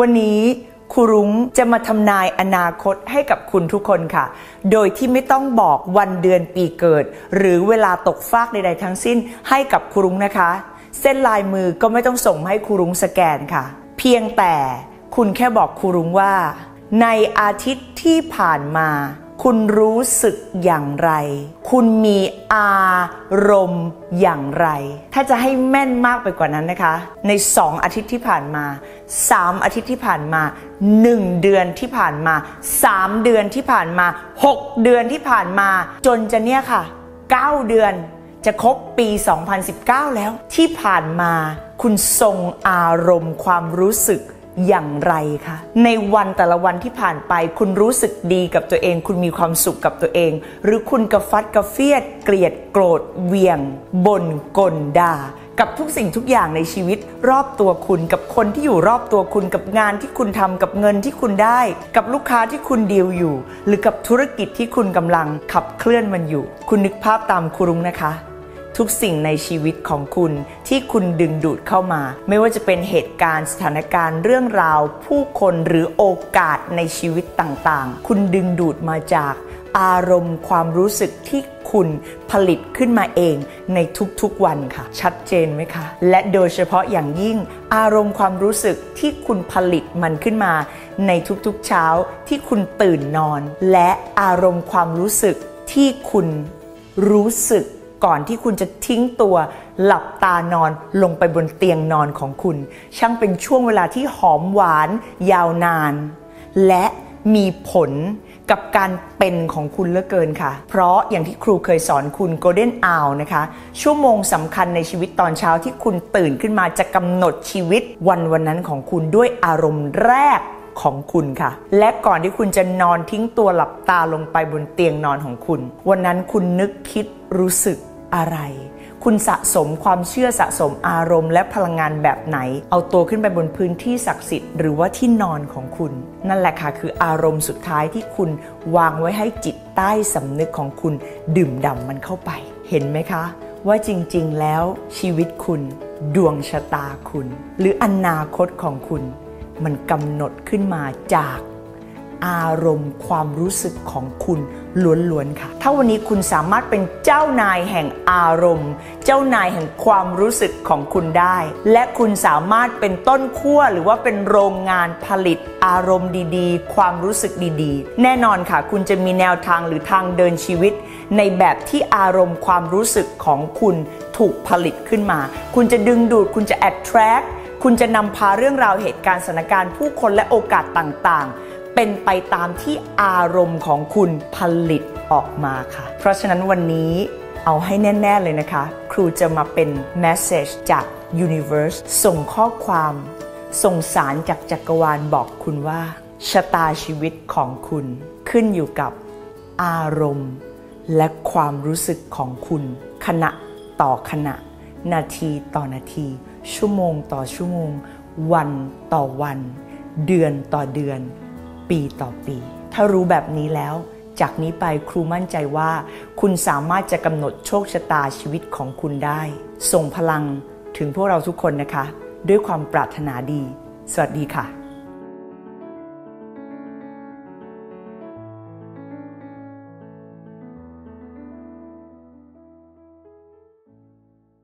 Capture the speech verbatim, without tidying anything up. วันนี้ครูรุ้งจะมาทำนายอนาคตให้กับคุณทุกคนค่ะโดยที่ไม่ต้องบอกวันเดือนปีเกิดหรือเวลาตกฟากใดๆทั้งสิ้นให้กับครูรุ้งนะคะเส้นลายมือก็ไม่ต้องส่งให้ครูรุ้งสแกนค่ะเพียงแต่คุณแค่บอกครูรุ้งว่าในอาทิตย์ที่ผ่านมาคุณรู้สึกอย่างไรคุณมีอารมณ์อย่างไรถ้าจะให้แม่นมากไปกว่านั้นนะคะในสองอาทิตย์ที่ผ่านมาสามอาทิตย์ที่ผ่านมาหนึ่งเดือนที่ผ่านมาสามเดือนที่ผ่านมาหกเดือนที่ผ่านมาจนจะเนี่ยค่ะเก้าเดือนจะครบปีสองพันสิบเก้าแล้วที่ผ่านมาคุณทรงอารมณ์ความรู้สึกอย่างไรคะในวันแต่ละวันที่ผ่านไปคุณรู้สึกดีกับตัวเองคุณมีความสุขกับตัวเองหรือคุณกระฟัดกระเฟียดเกลียดโกรธเวียงบ่นกลด่ากับทุกสิ่งทุกอย่างในชีวิตรอบตัวคุณกับคนที่อยู่รอบตัวคุณกับงานที่คุณทำกับเงินที่คุณได้กับลูกค้าที่คุณดีลอยู่หรือกับธุรกิจที่คุณกำลังขับเคลื่อนมันอยู่คุณนึกภาพตามครูรุ้งนะคะทุกสิ่งในชีวิตของคุณที่คุณดึงดูดเข้ามาไม่ว่าจะเป็นเหตุการณ์สถานการณ์เรื่องราวผู้คนหรือโอกาสในชีวิตต่างๆคุณดึงดูดมาจากอารมณ์ความรู้สึกที่คุณผลิตขึ้นมาเองในทุกๆวันค่ะชัดเจนไหมคะและโดยเฉพาะอย่างยิ่งอารมณ์ความรู้สึกที่คุณผลิตมันขึ้นมาในทุกๆเช้าที่คุณตื่นนอนและอารมณ์ความรู้สึกที่คุณรู้สึกก่อนที่คุณจะทิ้งตัวหลับตานอนลงไปบนเตียงนอนของคุณช่างเป็นช่วงเวลาที่หอมหวานยาวนานและมีผลกับการเป็นของคุณเหลือเกินค่ะเพราะอย่างที่ครูเคยสอนคุณโกลเด้นอาวนะคะชั่วโมงสำคัญในชีวิตตอนเช้าที่คุณตื่นขึ้นมาจะกำหนดชีวิตวันวันนั้นของคุณด้วยอารมณ์แรกของคุณค่ะและก่อนที่คุณจะนอนทิ้งตัวหลับตาลงไปบนเตียงนอนของคุณวันนั้นคุณนึกคิดรู้สึกอะไรคุณสะสมความเชื่อสะสมอารมณ์และพลังงานแบบไหนเอาตัวขึ้นไปบนพื้นที่ศักดิ์สิทธิ์หรือว่าที่นอนของคุณนั่นแหละค่ะคืออารมณ์สุดท้ายที่คุณวางไว้ให้จิตใต้สำนึกของคุณดื่มด่ำมันเข้าไปเห็นไหมคะว่าจริงๆแล้วชีวิตคุณดวงชะตาคุณหรืออนาคตของคุณมันกำหนดขึ้นมาจากอารมณ์ความรู้สึกของคุณล้วนๆค่ะถ้าวันนี้คุณสามารถเป็นเจ้านายแห่งอารมณ์เจ้านายแห่งความรู้สึกของคุณได้และคุณสามารถเป็นต้นขั้วหรือว่าเป็นโรงงานผลิตอารมณ์ดีๆความรู้สึกดีๆแน่นอนค่ะคุณจะมีแนวทางหรือทางเดินชีวิตในแบบที่อารมณ์ความรู้สึกของคุณถูกผลิตขึ้นมาคุณจะดึงดูดคุณจะ attract คุณจะนำพาเรื่องราวเหตุการณ์สถานการณ์ผู้คนและโอกาสต่างๆเป็นไปตามที่อารมณ์ของคุณผลิตออกมาค่ะเพราะฉะนั้นวันนี้เอาให้แน่ๆเลยนะคะครูจะมาเป็นเมสเสจจาก Universe ส่งข้อความส่งสารจากจักรวาลบอกคุณว่าชะตาชีวิตของคุณขึ้นอยู่กับอารมณ์และความรู้สึกของคุณขณะต่อขณะนาทีต่อนาทีชั่วโมงต่อชั่วโมงวันต่อวันเดือนต่อเดือนปีต่อปีถ้ารู้แบบนี้แล้วจากนี้ไปครูมั่นใจว่าคุณสามารถจะกำหนดโชคชะตาชีวิตของคุณได้ส่งพลังถึงพวกเราทุกคนนะคะด้วยความปรารถนาดีสวัสดีค่ะ